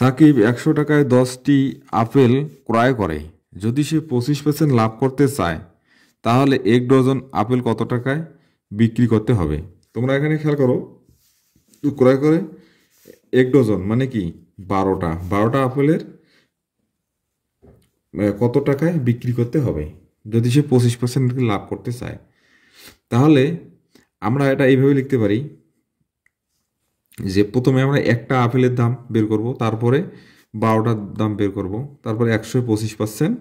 সাকিব 100 টাকায় 10টি আপেল ক্রয় করে। যদি সে 25% লাভ করতে চায়, তাহলে 1 ডজন আপেল কত টাকায় বিক্রি করতে হবে? তোমরা এখানে খেয়াল করো, ক্রয় করে 1 ডজন মানে কি 12টা। 12টা আপেলের কত টাকায় বিক্রি করতে হবে যদি সে 25% লাভ করতে চায়? তাহলে আমরা এটা এইভাবে লিখতে পারি যে প্রথমে আমরা একটা আপেলের দাম বের করব, তারপরে 12টার দাম বের করব, তারপরে 125%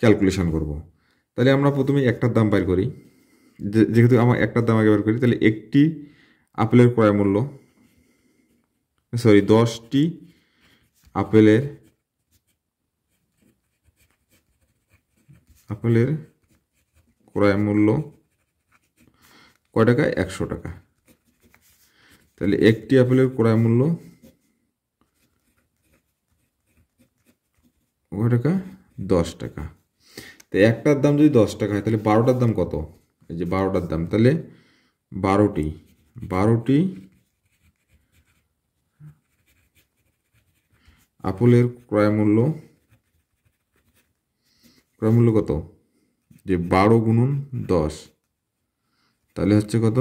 ক্যালকুলেশন করব। তাহলে আমরা প্রথমে একটার দাম বের করি, যেহেতু আমরা একটার দাম আগে বের করি। তাহলে একটি আপেলের ক্রয় মূল্য, 10টি আপেলের ক্রয় মূল্য কয় টাকা? 100 টাকা। তাহলে একটি আপেলের ক্রয় মূল্য কয় টাকা? 10 টাকা। তো একটার দাম যদি 10 টাকা হয়, তাহলে 12টার দাম কত? এই যে 12টার দাম, তাহলে 12টি আপেলের ক্রয় মূল্য কত? যে 12 × 10, তাহলে হচ্ছে কত?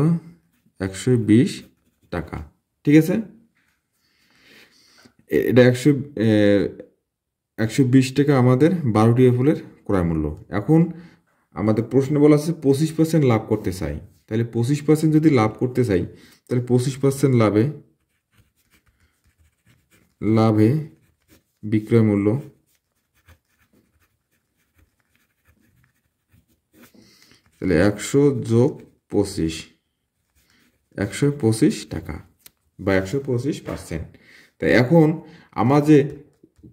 120 টাকা। ঠিক আছে, এটা 120 টাকা আমাদের 12টি আপেলের ক্রয় মূল্য। এখন আমাদের প্রশ্নে বলা আছে 25% লাভ করতে চাই। তাহলে 25% যদি লাভ করতে চাই, তাহলে 25% লাভে বিক্রয় মূল্য তাহলে 100 + 25, 125 টাকা বা 125%। তাই এখন আমার যে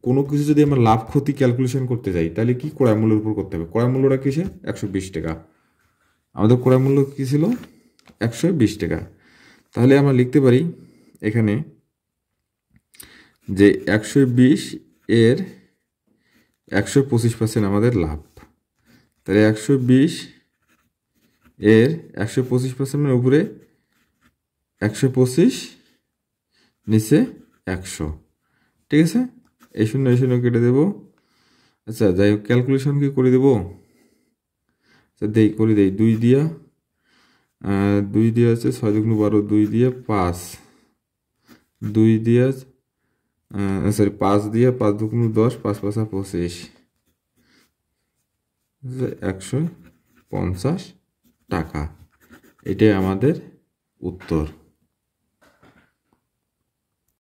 কোনো কিছু যদি আমরা লাভ ক্ষতি ক্যালকুলেশন করতে যাই, তাহলে কি ক্রয় মূল্যের উপর করতে হবে? ক্রয় মূল্যটা কিসে? 120 টাকা। আমাদের ক্রয় মূল্য কী ছিল? 120 টাকা। তাহলে আমরা লিখতে পারি এখানে যে 120 এর 125% আমাদের লাভ। তাহলে 120 এর 125% উপরে 125, নিচে 100। ঠিক আছে, এই শূন্য কেটে দেব। আচ্ছা, যাই হোক, ক্যালকুলেশন কি করে দেব? আচ্ছা করে দেই। 2 দিয়া আছে 6 × 12, 2 দিয়ে 5, 5 দিয়ে 5 × 10, 5 × 5 = 25, 150 টাকা। এটাই আমাদের উত্তর।